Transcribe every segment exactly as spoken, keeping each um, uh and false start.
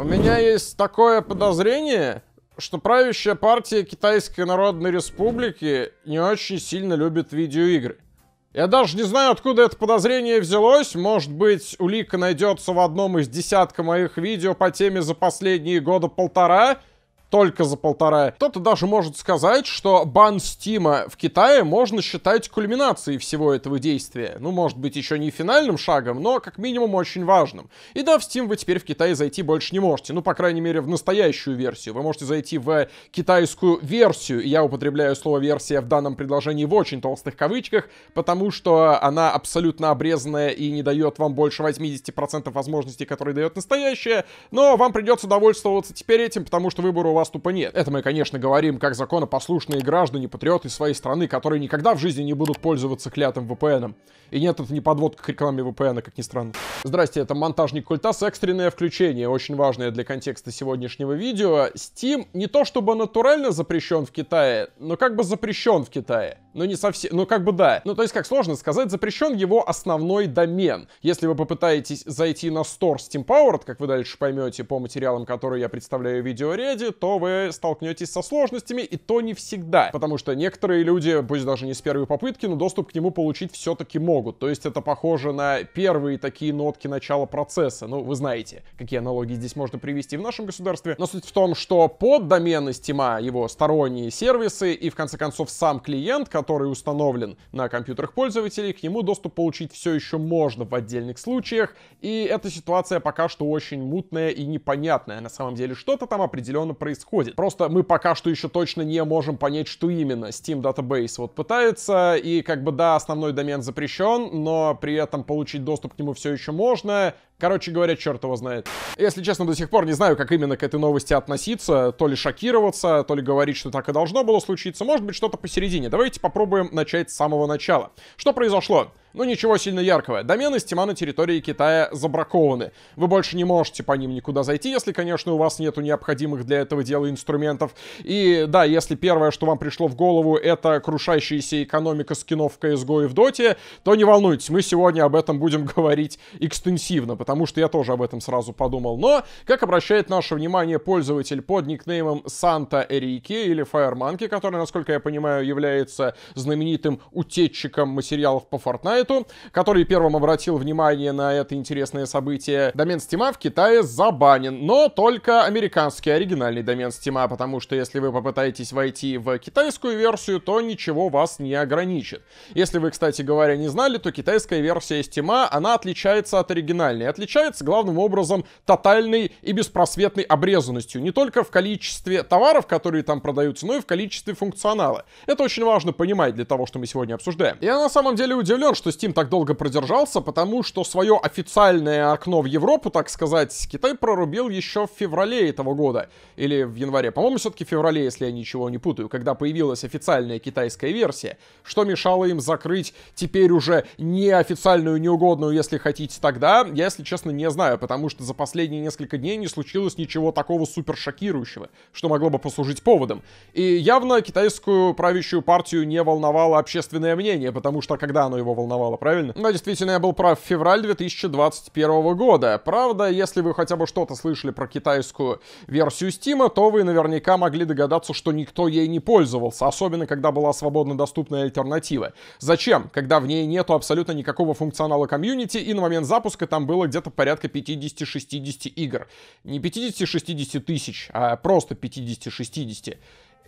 У меня есть такое подозрение, что правящая партия Китайской Народной Республики не очень сильно любит видеоигры. Я даже не знаю, откуда это подозрение взялось. Может быть, улика найдется в одном из десятка моих видео по теме за последние года полтора. Только за полтора. Кто-то даже может сказать, что бан Стима в Китае можно считать кульминацией всего этого действия. Ну, может быть, еще не финальным шагом, но как минимум очень важным. И да, в Steam вы теперь в Китае зайти больше не можете. Ну, по крайней мере, в настоящую версию. Вы можете зайти в китайскую версию. Я употребляю слово «версия» в данном предложении в очень толстых кавычках, потому что она абсолютно обрезанная и не дает вам больше восьмидесяти процентов возможностей, которые дает настоящая. Но вам придется довольствоваться теперь этим, потому что выбора у вас тупо нет. Это мы, конечно, говорим как законопослушные граждане, патриоты своей страны, которые никогда в жизни не будут пользоваться клятым ви пи эн. И нет, это не подводка к рекламе ви пи эн, как ни странно. Здрасте, это монтажник Культас. Экстренное включение, очень важное для контекста сегодняшнего видео. Steam не то чтобы натурально запрещен в Китае, но как бы запрещен в Китае. Ну не совсем, ну как бы да. Ну то есть, как сложно сказать, запрещен его основной домен. Если вы попытаетесь зайти на Store Steam Powered, как вы дальше поймете по материалам, которые я представляю в видеоряде, то вы столкнетесь со сложностями, и то не всегда. Потому что некоторые люди, пусть даже не с первой попытки, но доступ к нему получить все-таки могут. То есть это похоже на первые такие нотки начала процесса. Ну, вы знаете, какие аналогии здесь можно привести в нашем государстве. Но суть в том, что под домены Steam, его сторонние сервисы и, в конце концов, сам клиент, который установлен на компьютерах пользователей, к нему доступ получить все еще можно в отдельных случаях. И эта ситуация пока что очень мутная и непонятная. На самом деле что-то там определенно происходит. происходит. Просто мы пока что еще точно не можем понять, что именно. Steam Database вот пытается, и как бы да, основной домен запрещен, но при этом получить доступ к нему все еще можно. Короче говоря, черт его знает. Если честно, до сих пор не знаю, как именно к этой новости относиться. То ли шокироваться, то ли говорить, что так и должно было случиться. Может быть, что-то посередине. Давайте попробуем начать с самого начала. Что произошло? Ну, ничего сильно яркого. Домены Steam на территории Китая забракованы. Вы больше не можете по ним никуда зайти, если, конечно, у вас нету необходимых для этого дела инструментов. И да, если первое, что вам пришло в голову, это крушащаяся экономика скинов в си эс го и в Доте, то не волнуйтесь, мы сегодня об этом будем говорить экстенсивно, потому что я тоже об этом сразу подумал. Но, как обращает наше внимание пользователь под никнеймом Санта Эрики или Firemonkey, который, насколько я понимаю, является знаменитым утеччиком материалов по Фортнайту, который первым обратил внимание на это интересное событие. Домен Steam в Китае забанен, но только американский оригинальный домен Steam, потому что если вы попытаетесь войти в китайскую версию, то ничего вас не ограничит. Если вы, кстати говоря, не знали, то китайская версия Steam, она отличается от оригинальной. Отличается главным образом тотальной и беспросветной обрезанностью. Не только в количестве товаров, которые там продаются, но и в количестве функционала. Это очень важно понимать для того, что мы сегодня обсуждаем. Я на самом деле удивлен, что Steam так долго продержался, потому что свое официальное окно в Европу, так сказать, Китай прорубил еще в феврале этого года. Или в январе. По-моему, все-таки в феврале, если я ничего не путаю, когда появилась официальная китайская версия. Что мешало им закрыть теперь уже неофициальную, неугодную, если хотите, тогда, я, если честно, не знаю, потому что за последние несколько дней не случилось ничего такого супер шокирующего, что могло бы послужить поводом. И явно китайскую правящую партию не волновало общественное мнение, потому что когда оно его волновало, правильно? Да, действительно, я был прав. Февраль две тысячи двадцать первого года. Правда, если вы хотя бы что-то слышали про китайскую версию Steam, то вы наверняка могли догадаться, что никто ей не пользовался, особенно когда была свободно доступная альтернатива. Зачем? Когда в ней нету абсолютно никакого функционала комьюнити, и на момент запуска там было где-то порядка пятидесяти-шестидесяти игр. Не пятидесяти-шестидесяти тысяч, а просто пятидесяти-шестидесяти.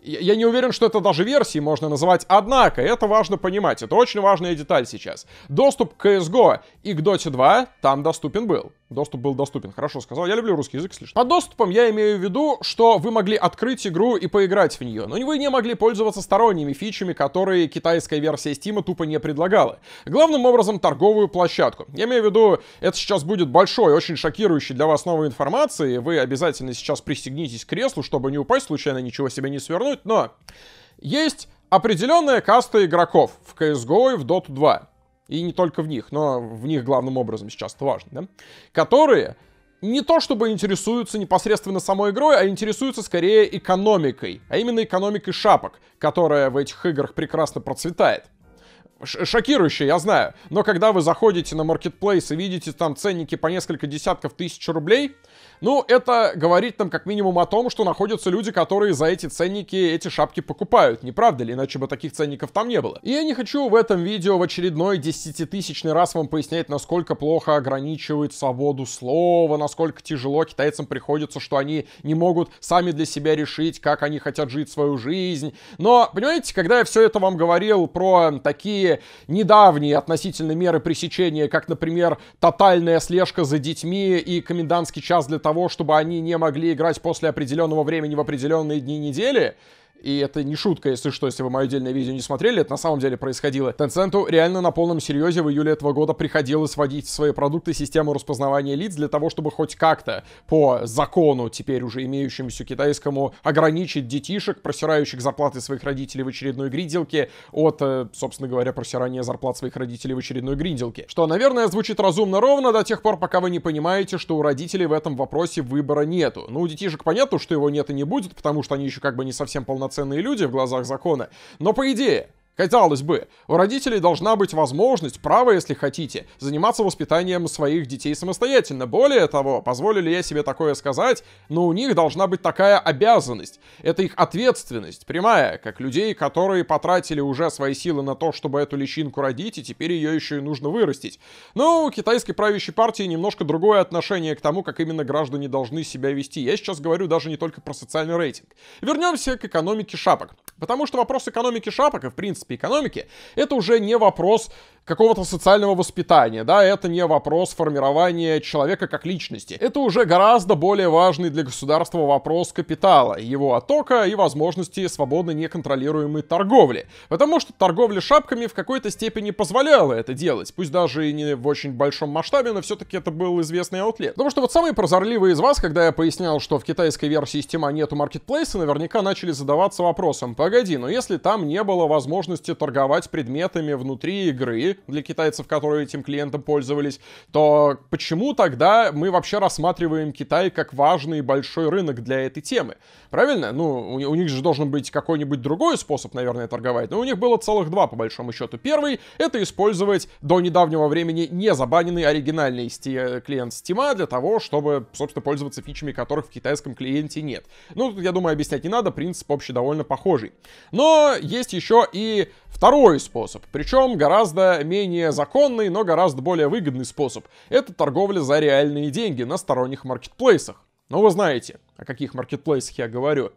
Я не уверен, что это даже версии можно называть, однако это важно понимать, это очень важная деталь сейчас. Доступ к си эс го и к Dota два там доступен был. Доступ был доступен, хорошо сказал, я люблю русский язык слишком. Под доступом я имею в виду, что вы могли открыть игру и поиграть в нее, но вы не могли пользоваться сторонними фичами, которые китайская версия Steam тупо не предлагала. Главным образом торговую площадку. Я имею в виду, это сейчас будет большой, очень шокирующий для вас новой информации, вы обязательно сейчас пристегнитесь к креслу, чтобы не упасть случайно, ничего себе не свернуть. Но есть определенная каста игроков в си эс го и в Dota два, и не только в них, но в них главным образом сейчас это важно, да? Которые не то чтобы интересуются непосредственно самой игрой, а интересуются скорее экономикой, а именно экономикой шапок, которая в этих играх прекрасно процветает. шокирующе, я знаю. Но когда вы заходите на маркетплейс и видите там ценники по несколько десятков тысяч рублей, ну, это говорит нам как минимум о том, что находятся люди, которые за эти ценники эти шапки покупают. Не правда ли? Иначе бы таких ценников там не было. И я не хочу в этом видео в очередной десятитысячный раз вам пояснять, насколько плохо ограничивают свободу слова, насколько тяжело китайцам приходится, что они не могут сами для себя решить, как они хотят жить свою жизнь. Но, понимаете, когда я все это вам говорил про такие недавние относительно меры пресечения, как, например, тотальная слежка за детьми и комендантский час для того, чтобы они не могли играть после определенного времени в определенные дни недели, и это не шутка, если что, если вы мое отдельное видео не смотрели, это на самом деле происходило. Тенценту реально на полном серьезе в июле этого года приходилось вводить в свои продукты систему распознавания лиц для того, чтобы хоть как-то по закону, теперь уже имеющемуся китайскому, ограничить детишек, просирающих зарплаты своих родителей в очередной гринделке, от, собственно говоря, просирания зарплат своих родителей в очередной гринделке. Что, наверное, звучит разумно ровно до тех пор, пока вы не понимаете, что у родителей в этом вопросе выбора нету. Ну, у детишек понятно, что его нет и не будет, потому что они еще как бы не совсем полноценные ценные люди в глазах закона, но по идее, казалось бы, у родителей должна быть возможность, право, если хотите, заниматься воспитанием своих детей самостоятельно. Более того, позволю ли я себе такое сказать, но у них должна быть такая обязанность. Это их ответственность, прямая, как людей, которые потратили уже свои силы на то, чтобы эту личинку родить, и теперь ее еще и нужно вырастить. Но у китайской правящей партии немножко другое отношение к тому, как именно граждане должны себя вести. Я сейчас говорю даже не только про социальный рейтинг. Вернемся к экономике шапок. Потому что вопрос экономики шапок, и в принципе экономики, это уже не вопрос какого-то социального воспитания, да, это не вопрос формирования человека как личности. Это уже гораздо более важный для государства вопрос капитала, его оттока и возможности свободно неконтролируемой торговли. Потому что торговля шапками в какой-то степени позволяла это делать, пусть даже и не в очень большом масштабе, но все-таки это был известный аутлет. Потому что вот самые прозорливые из вас, когда я пояснял, что в китайской версии Steam нету маркетплейса, наверняка начали задаваться вопросом: погоди, но если там не было возможности торговать предметами внутри игры для китайцев, которые этим клиентом пользовались, то почему тогда мы вообще рассматриваем Китай как важный и большой рынок для этой темы? Правильно? Ну, у них же должен быть какой-нибудь другой способ, наверное, торговать, но у них было целых два, по большому счету. Первый — это использовать до недавнего времени не забаненный оригинальный клиент Steam для того, чтобы, собственно, пользоваться фичами, которых в китайском клиенте нет. Ну, я думаю, объяснять не надо, принцип общий довольно похожий. Но есть еще и второй способ, причем гораздо менее законный, но гораздо более выгодный способ. Это торговля за реальные деньги на сторонних маркетплейсах. Но вы знаете, о каких маркетплейсах я говорю.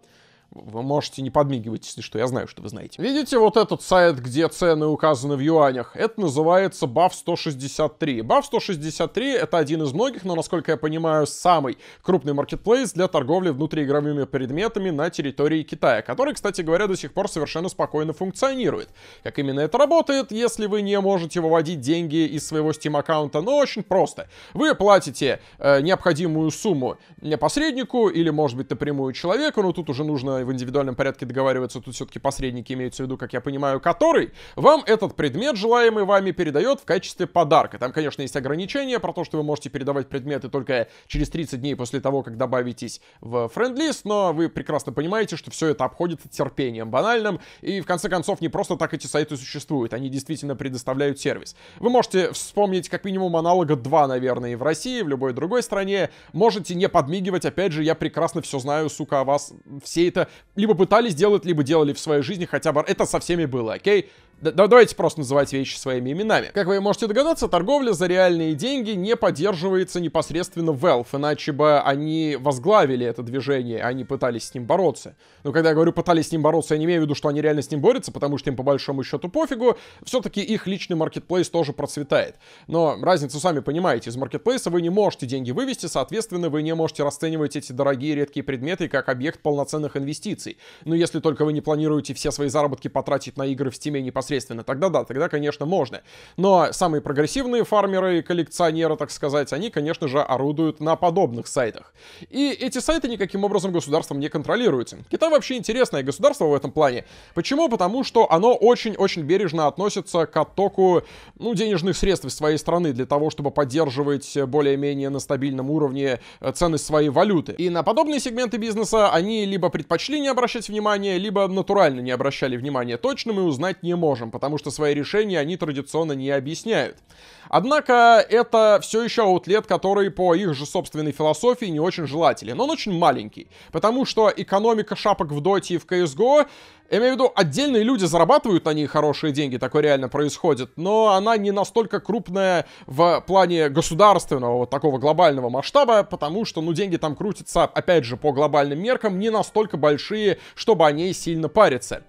Вы можете не подмигивать, если что, я знаю, что вы знаете. Видите вот этот сайт, где цены указаны в юанях? Это называется Buff сто шестьдесят три. Buff сто шестьдесят три — это один из многих, но, насколько я понимаю, самый крупный маркетплейс для торговли внутриигровыми предметами на территории Китая, который, кстати говоря, до сих пор совершенно спокойно функционирует. Как именно это работает, если вы не можете выводить деньги из своего Steam-аккаунта? Ну, очень просто. Вы платите э, необходимую сумму посреднику или, может быть, напрямую человеку, но тут уже нужно в индивидуальном порядке договариваться, тут все-таки посредники имеются в виду, как я понимаю, который вам этот предмет, желаемый вами, передает в качестве подарка. Там, конечно, есть ограничения про то, что вы можете передавать предметы только через тридцать дней после того, как добавитесь в френдлист, но вы прекрасно понимаете, что все это обходится терпением банальным, и в конце концов не просто так эти сайты существуют, они действительно предоставляют сервис. Вы можете вспомнить как минимум аналога два, наверное, и в России, в любой другой стране. Можете не подмигивать, опять же, я прекрасно все знаю, сука, о вас все это либо пытались делать, либо делали в своей жизни, хотя бы это со всеми было, окей? Да, давайте просто называть вещи своими именами. Как вы можете догадаться, торговля за реальные деньги не поддерживается непосредственно Valve, иначе бы они возглавили это движение, они пытались с ним бороться. Но когда я говорю пытались с ним бороться, я не имею в виду, что они реально с ним борются, потому что им по большому счету пофигу. Все-таки их личный маркетплейс тоже процветает. Но разницу сами понимаете, из маркетплейса вы не можете деньги вывести, соответственно, вы не можете расценивать эти дорогие редкие предметы как объект полноценных инвестиций. Но если только вы не планируете все свои заработки потратить на игры в Steam непосредственно, тогда да, тогда, конечно, можно. Но самые прогрессивные фармеры и коллекционеры, так сказать, они, конечно же, орудуют на подобных сайтах. И эти сайты никаким образом государством не контролируются. Китай вообще интересное государство в этом плане. Почему? Потому что оно очень-очень бережно относится к оттоку, ну, денежных средств из своей страны для того, чтобы поддерживать более-менее на стабильном уровне ценность своей валюты. И на подобные сегменты бизнеса они либо предпочли не обращать внимания, либо натурально не обращали внимания точным и узнать не могут. можем, потому что свои решения они традиционно не объясняют. Однако это все еще аутлет, который по их же собственной философии не очень желателен. Он очень маленький, потому что экономика шапок в Доте и в си эс го, я имею в виду, отдельные люди зарабатывают на ней хорошие деньги, такое реально происходит, но она не настолько крупная в плане государственного, вот такого глобального масштаба, потому что, ну, деньги там крутятся, опять же, по глобальным меркам, не настолько большие, чтобы о ней сильно париться.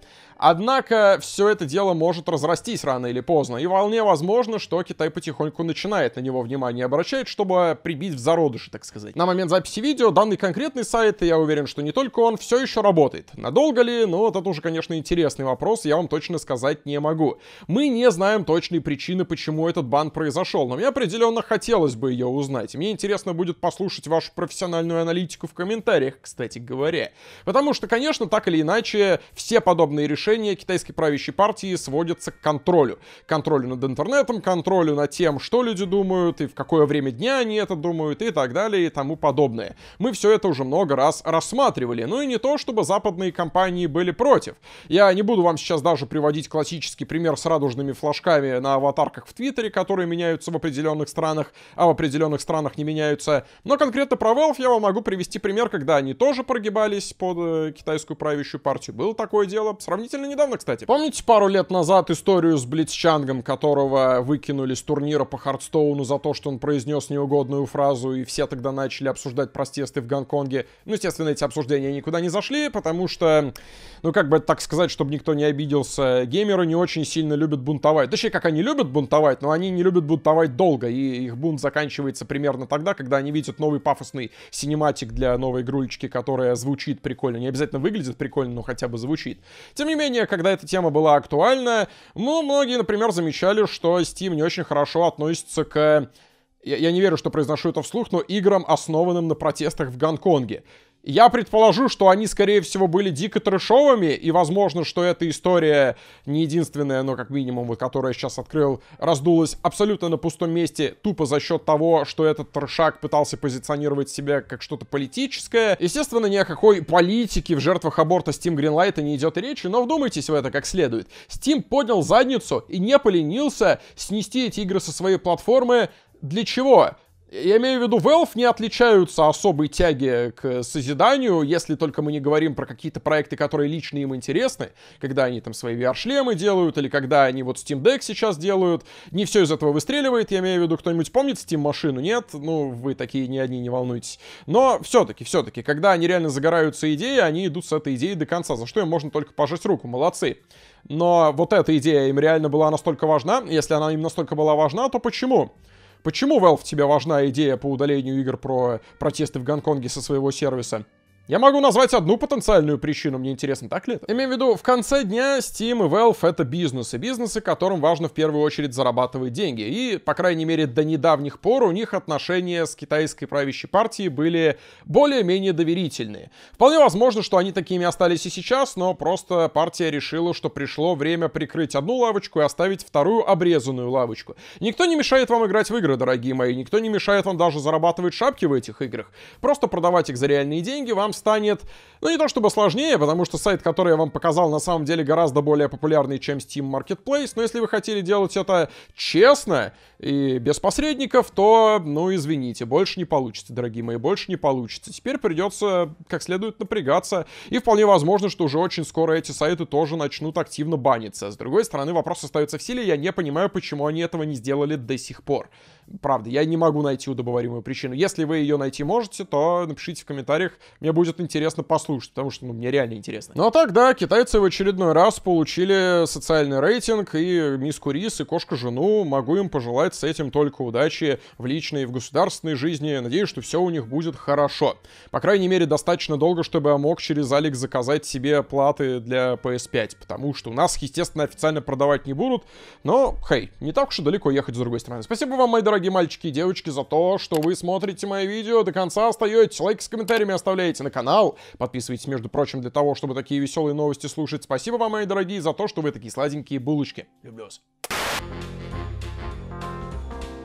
Однако, все это дело может разрастись рано или поздно, и вполне возможно, что Китай потихоньку начинает на него внимание обращать, чтобы прибить в зародыши, так сказать. На момент записи видео данный конкретный сайт, и я уверен, что не только он, все еще работает. Надолго ли? Ну, вот это уже, конечно, интересный вопрос, я вам точно сказать не могу. Мы не знаем точной причины, почему этот бан произошел, но мне определенно хотелось бы ее узнать. Мне интересно будет послушать вашу профессиональную аналитику в комментариях, кстати говоря. Потому что, конечно, так или иначе, все подобные решения китайской правящей партии сводится к контролю. Контролю над интернетом, контролю над тем, что люди думают, и в какое время дня они это думают, и так далее, и тому подобное. Мы все это уже много раз рассматривали. Ну и не то, чтобы западные компании были против. Я не буду вам сейчас даже приводить классический пример с радужными флажками на аватарках в Твиттере, которые меняются в определенных странах, а в определенных странах не меняются. Но конкретно про Valve я вам могу привести пример, когда они тоже прогибались под китайскую правящую партию. Было такое дело, сравнительно недавно, кстати. Помните пару лет назад историю с Блицчангом, которого выкинули с турнира по Хардстоуну за то, что он произнес неугодную фразу, и все тогда начали обсуждать протесты в Гонконге? Ну, естественно, эти обсуждения никуда не зашли, потому что, ну, как бы так сказать, чтобы никто не обиделся, геймеры не очень сильно любят бунтовать. Точнее, как они любят бунтовать, но они не любят бунтовать долго, и их бунт заканчивается примерно тогда, когда они видят новый пафосный синематик для новой игрульечки, которая звучит прикольно. Не обязательно выглядит прикольно, но хотя бы звучит. Тем не менее, когда эта тема была актуальна, ну, многие, например, замечали, что Steam не очень хорошо относится к... Я, я не верю, что произношу это вслух, но играм, основанным на протестах в Гонконге. Я предположу, что они, скорее всего, были дико трэшовыми, и возможно, что эта история не единственная, но как минимум, вот, которую я сейчас открыл, раздулась абсолютно на пустом месте, тупо за счет того, что этот трэшак пытался позиционировать себя как что-то политическое. Естественно, ни о какой политике в жертвах аборта Steam Greenlight не идет и речи, но вдумайтесь в это как следует. Steam поднял задницу и не поленился снести эти игры со своей платформы. Для чего? Я имею в виду, Valve не отличаются особой тяги к созиданию, если только мы не говорим про какие-то проекты, которые лично им интересны, когда они там свои ви ар-шлемы делают, или когда они вот Steam Deck сейчас делают. Не все из этого выстреливает, я имею в виду, кто-нибудь помнит Steam Machine? Нет? Ну, вы такие не одни, не волнуйтесь. Но все-таки, все-таки, когда они реально загораются идеей, они идут с этой идеей до конца, за что им можно только пожать руку, молодцы. Но вот эта идея им реально была настолько важна, если она им настолько была важна, то почему? Почему, Valve, тебе важна идея по удалению игр про протесты в Гонконге со своего сервиса? Я могу назвать одну потенциальную причину, мне интересно, так ли это? Имею в виду, в конце дня Steam и Valve — это бизнесы, бизнесы, которым важно в первую очередь зарабатывать деньги. И, по крайней мере, до недавних пор у них отношения с китайской правящей партией были более-менее доверительные. Вполне возможно, что они такими остались и сейчас, но просто партия решила, что пришло время прикрыть одну лавочку и оставить вторую обрезанную лавочку. Никто не мешает вам играть в игры, дорогие мои, никто не мешает вам даже зарабатывать шапки в этих играх. Просто продавать их за реальные деньги вам станет, ну, не то чтобы сложнее, потому что сайт, который я вам показал, на самом деле гораздо более популярный, чем Steam Marketplace, но если вы хотели делать это честно и без посредников, то, ну, извините, больше не получится, дорогие мои, больше не получится. Теперь придется как следует напрягаться, и вполне возможно, что уже очень скоро эти сайты тоже начнут активно баниться. С другой стороны, вопрос остается в силе, я не понимаю, почему они этого не сделали до сих пор. Правда, я не могу найти удобоваримую причину. Если вы ее найти можете, то напишите в комментариях, мне будет интересно послушать, потому что, ну, мне реально интересно. Ну а так, да, китайцы в очередной раз получили социальный рейтинг, и миску рис, и кошку-жену. Могу им пожелать с этим только удачи в личной и в государственной жизни. Надеюсь, что все у них будет хорошо. По крайней мере, достаточно долго, чтобы я мог через Алекс заказать себе платы для пэ эс пять, потому что у нас, естественно, официально продавать не будут, но, хей, не так уж и далеко ехать с другой стороны. Спасибо вам, мои дорогие. Дорогие мальчики и девочки, за то, что вы смотрите мои видео до конца, остаетесь, лайки с комментариями оставляете на канал, подписывайтесь, между прочим, для того, чтобы такие веселые новости слушать. Спасибо вам, мои дорогие, за то, что вы такие сладенькие булочки. Люблю вас.